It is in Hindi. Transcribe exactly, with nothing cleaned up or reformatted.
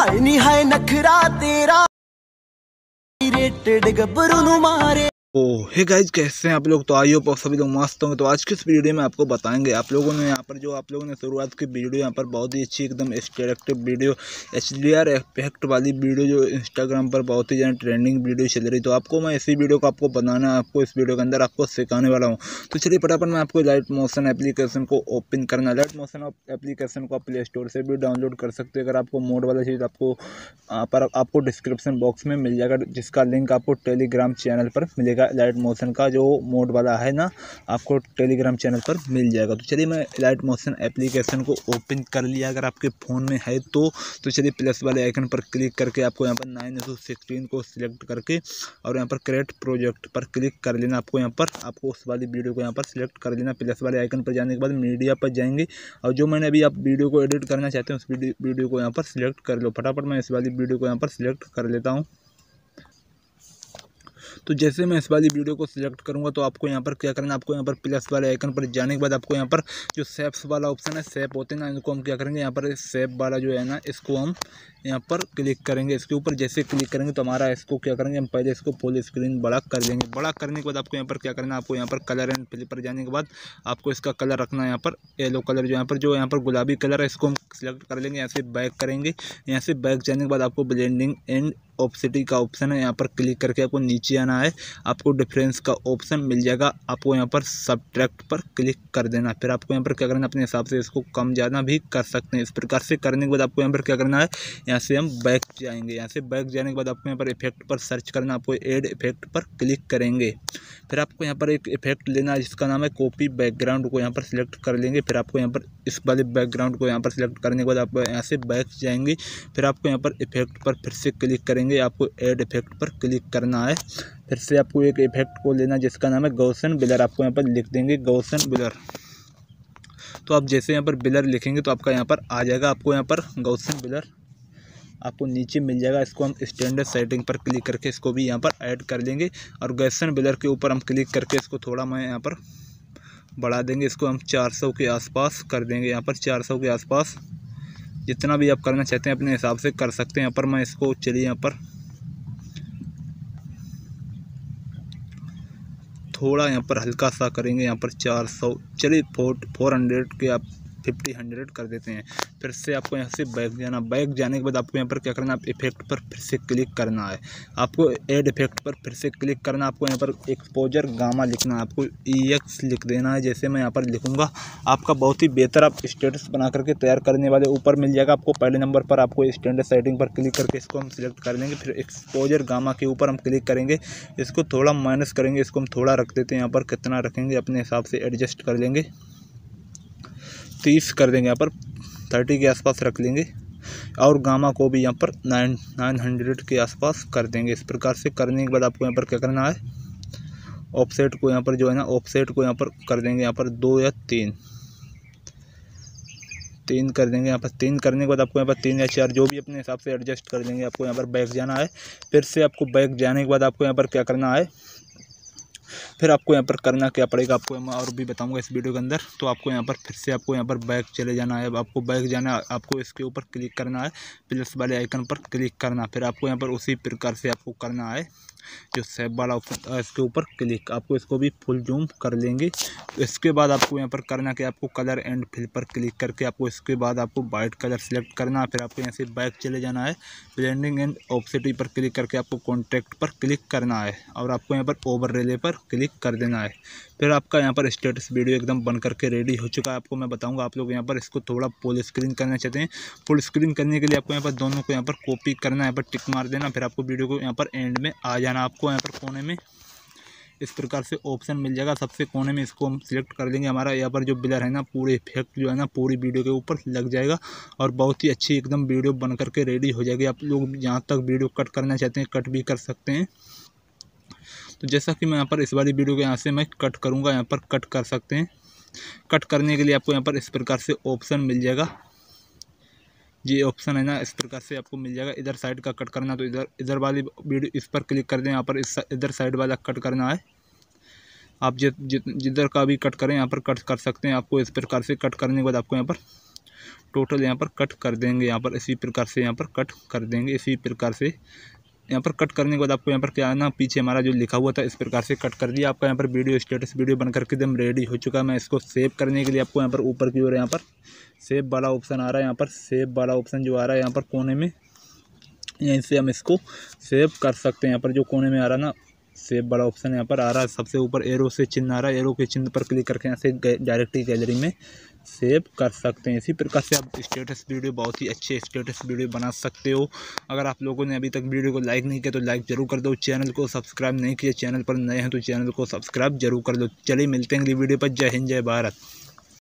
हाय नी हाय नखरा तेरा रेटेड गबरू नु मारे। ओ हे गाइज, कैसे हैं आप लोग? तो आई होप आप सभी लोग मस्त होंगे। तो आज की इस वीडियो में आपको बताएंगे, आप लोगों ने यहाँ पर जो आप लोगों ने शुरुआत की वीडियो यहाँ पर बहुत ही अच्छी एकदम interactive video H D R effect वाली वीडियो जो इंस्टाग्राम पर बहुत ही ज़्यादा ट्रेंडिंग वीडियो चल रही, तो आपको मैं इसी वीडियो को आपको बनाना आपको इस वीडियो के अंदर आपको सिखाने वाला हूँ। तो चलिए फटाफट मैं आपको अलाइट मोशन एप्लीकेशन को ओपन करना। अलाइट मोशन एप्लीकेशन को आप प्ले स्टोर से भी डाउनलोड कर सकते हो। अगर आपको मोड वाला चीज़ आपको पर आपको डिस्क्रिप्शन बॉक्स में मिल जाएगा, जिसका लिंक आपको टेलीग्राम चैनल पर मिलेगा। अलाइट मोशन का जो मोड वाला है ना, आपको टेलीग्राम चैनल पर मिल जाएगा। तो चलिए मैं अलाइट मोशन एप्लीकेशन को ओपन कर लिया। अगर आपके फ़ोन में है तो तो चलिए प्लस वाले आइकन पर क्लिक करके आपको यहाँ पर नाइन टू सिक्सटीन को सिलेक्ट करके और यहाँ पर क्रिएट प्रोजेक्ट पर क्लिक कर लेना। आपको यहाँ पर आपको उस वाली वीडियो को यहाँ पर सिलेक्ट कर लेना। प्लस वाले आइकन पर जाने के बाद मीडिया पर जाएंगे और जो मैंने अभी आप वीडियो को एडिट करना चाहते हैं उस वीडियो को यहाँ पर सिलेक्ट कर लो। फटाफट मैं इस वाली वीडियो को यहाँ पर सिलेक्ट कर लेता हूँ। तो जैसे मैं इस वाली वीडियो को सिलेक्ट करूंगा तो आपको यहाँ पर क्या करना है, आपको यहाँ पर प्लस वाले आइकन पर जाने के बाद आपको यहाँ पर जो शेप्स वाला ऑप्शन है, शेप होते हैं ना, इनको हम क्या करेंगे, यहाँ पर शेप वाला जो है ना, इसको हम यहाँ पर क्लिक करेंगे। इसके ऊपर जैसे क्लिक करेंगे तो हमारा इसको क्या करेंगे, हम पहले इसको फुल स्क्रीन बड़ा कर लेंगे। बड़ा करने के बाद आपको यहाँ पर क्या करना है, आपको यहाँ पर कलर एंड फिल पर जाने के बाद आपको इसका कलर रखना है यहाँ पर येलो कलर, जो यहाँ पर जो यहाँ पर गुलाबी कलर है इसको हम सिलेक्ट कर लेंगे। यहाँ से बैक करेंगे, यहाँ से बैक जाने के बाद आपको ब्लेंडिंग एंड ऑप्सिटी का ऑप्शन है, यहाँ पर क्लिक करके आपको नीचे आना है। आपको डिफरेंस का ऑप्शन मिल जाएगा, आपको यहाँ पर सब्ट्रैक्ट पर क्लिक कर देना। फिर आपको यहाँ पर क्या करना है, अपने हिसाब से इसको कम ज़्यादा भी कर सकते हैं। इस प्रकार से करने के बाद आपको यहाँ पर क्या करना है, यहाँ से हम बैक जाएंगे। यहाँ से बैक जाने के बाद आपको यहाँ पर इफेक्ट पर सर्च करना, आपको एड इफेक्ट पर क्लिक करेंगे। फिर आपको यहाँ पर एक इफेक्ट लेना है जिसका नाम है कॉपी बैकग्राउंड, को यहाँ पर सिलेक्ट कर लेंगे। फिर आपको यहाँ पर इस वाले बैकग्राउंड को यहाँ पर सिलेक्ट करने के बाद आप यहाँ से बैक जाएंगे। फिर आपको यहाँ पर इफेक्ट पर फिर से क्लिक करेंगे, आपको ऐड इफेक्ट पर क्लिक करना है। फिर से आपको एक इफेक्ट को लेना जिसका नाम है गॉसियन ब्लर, आपको यहाँ पर लिख देंगे गॉसियन ब्लर। तो आप जैसे यहाँ पर ब्लर लिखेंगे तो आपका यहाँ पर आ जाएगा, आपको यहाँ पर गॉसियन ब्लर आपको नीचे मिल जाएगा। इसको हम स्टैंडर्ड सेटिंग पर क्लिक करके इसको भी यहाँ पर ऐड कर लेंगे और गॉसियन ब्लर के ऊपर हम क्लिक करके इसको थोड़ा मैं यहाँ पर बढ़ा देंगे। इसको हम चार सौ के आसपास कर देंगे, यहाँ पर चार सौ के आसपास जितना भी आप करना चाहते हैं अपने हिसाब से कर सकते हैं। यहाँ पर मैं इसको चलिए यहाँ पर थोड़ा यहाँ पर हल्का सा करेंगे, यहाँ पर चार सौ, चलिए फोर फोर हंड्रेड के आप फिफ्टी हंड्रेड कर देते हैं। फिर से आपको यहाँ से बैक जाना, बैक जाने के बाद आपको यहाँ पर क्या करना है, आप इफेक्ट पर फिर से क्लिक करना है। आपको एड इफेक्ट पर फिर से क्लिक करना, आपको यहाँ पर एक्सपोजर गामा लिखना है, आपको ई एक्स लिख देना है। जैसे मैं यहाँ पर लिखूँगा, आपका बहुत ही बेहतर आप स्टेटस बना करके तैयार करने वाले ऊपर मिल जाएगा। आपको पहले नंबर पर आपको स्टैंडर्ड सेटिंग पर क्लिक करके इसको हम सिलेक्ट कर लेंगे। फिर एक्सपोजर गामा के ऊपर हम क्लिक करेंगे, इसको थोड़ा माइनस करेंगे, इसको हम थोड़ा रख देते हैं। यहाँ पर कितना रखेंगे अपने हिसाब से एडजस्ट कर लेंगे, तीस कर देंगे, यहाँ पर तीस के आसपास रख लेंगे। और गामा को भी यहाँ पर नाइन नाइन हंड्रेड के आसपास कर देंगे। इस प्रकार से करने के बाद आपको यहाँ पर क्या करना है, ऑफसेट को यहाँ पर जो है ना, ऑफसेट को यहाँ पर कर देंगे, यहाँ पर दो या तीन तीन कर देंगे। यहाँ पर तीन करने के बाद आपको यहाँ पर तीन या चार जो भी अपने हिसाब से एडजस्ट कर देंगे। आपको यहाँ पर बैक जाना है, फिर से आपको बैक जाने के बाद आपको यहाँ पर क्या करना है, फिर आपको यहाँ पर करना क्या पड़ेगा आपको मैं और भी बताऊंगा इस वीडियो के अंदर। तो आपको यहाँ पर फिर से आपको यहाँ पर बैक चले जाना है। आपको बैक जाना, आपको इसके ऊपर क्लिक करना है, प्लस वाले आइकन पर क्लिक करना। फिर आपको यहाँ पर उसी प्रकार से आपको करना है जो सेव वाला ऑप्शन है इसके ऊपर क्लिक। आपको इसको भी फुल जूम कर लेंगे। इसके बाद आपको यहाँ पर करना कि आपको कलर एंड फिल पर क्लिक करके आपको इसके बाद आपको वाइट कलर सेलेक्ट करना है। फिर आपको यहाँ से बैक चले जाना है, ब्लेंडिंग एंड ऑप्सिटी पर क्लिक करके आपको कॉन्ट्रैक्ट पर क्लिक करना है और आपको यहाँ पर ओवर रेले पर क्लिक कर देना है। फिर आपका यहाँ पर स्टेटस वीडियो एकदम बन करके रेडी हो चुका है। आपको मैं बताऊँगा, आप लोग यहाँ पर इसको थोड़ा फुल स्क्रीन करना चाहते हैं। फुल स्क्रीन करने के लिए आपको यहाँ पर दोनों को यहाँ पर कॉपी करना है, यहाँ पर टिक मार देना। फिर आपको वीडियो को यहाँ पर एंड में आ जाना, आपको यहाँ पर कोने में इस प्रकार से ऑप्शन मिल जाएगा, सबसे कोने में इसको हम सिलेक्ट कर देंगे। हमारा यहाँ पर जो ब्लर है ना, पूरे इफेक्ट जो है ना पूरी वीडियो के ऊपर लग जाएगा और बहुत ही अच्छी एकदम वीडियो बन करके रेडी हो जाएगी। आप लोग जहाँ तक वीडियो कट करना चाहते हैं कट भी कर सकते हैं। तो जैसा कि मैं यहाँ पर इस वाली वीडियो को यहाँ से मैं कट करूँगा, यहाँ पर कट कर सकते हैं। कट करने के लिए आपको यहाँ पर इस प्रकार से ऑप्शन मिल जाएगा, ये ऑप्शन है ना, इस प्रकार से आपको मिल जाएगा। इधर साइड का कट करना तो इधर इधर वाली वीडियो इस पर क्लिक कर दें, यहाँ पर इस इधर साइड वाला कट करना है। आप जिधर का भी कट करें यहाँ पर कट कर सकते हैं। आपको इस प्रकार से कट करने के बाद आपको यहाँ पर टोटल यहाँ पर कट कर देंगे। यहाँ पर इसी प्रकार से यहाँ पर कट कर देंगे। इसी प्रकार से यहाँ पर कट करने के बाद आपको यहाँ पर क्या है ना, पीछे हमारा जो लिखा हुआ था इस प्रकार से कट कर दिया। आपका यहाँ पर वीडियो स्टेटस वीडियो बनकर के एकदम रेडी हो चुका है। मैं इसको सेव करने के लिए आपको यहाँ पर ऊपर की ओर यहाँ पर सेव वाला ऑप्शन आ रहा है। यहाँ पर सेव वाला ऑप्शन जो आ रहा है यहाँ पर कोने में, यहीं से हम इसको सेव कर सकते हैं। यहाँ पर जो कोने में आ रहा है ना सेव वाला ऑप्शन यहाँ पर आ रहा है, सबसे ऊपर एरो से चिन्ह आ रहा है। एरो के चिन्ह पर क्लिक करके यहाँ से डायरेक्ट ही गैलरी में सेव कर सकते हैं। इसी प्रकार से आप स्टेटस वीडियो बहुत ही अच्छे स्टेटस वीडियो बना सकते हो। अगर आप लोगों ने अभी तक वीडियो को लाइक नहीं किया तो लाइक जरूर कर दो। चैनल को सब्सक्राइब नहीं किया, चैनल पर नए हैं तो चैनल को सब्सक्राइब जरूर कर दो। चलिए मिलते हैं अगली वीडियो पर। जय हिंद जय भारत।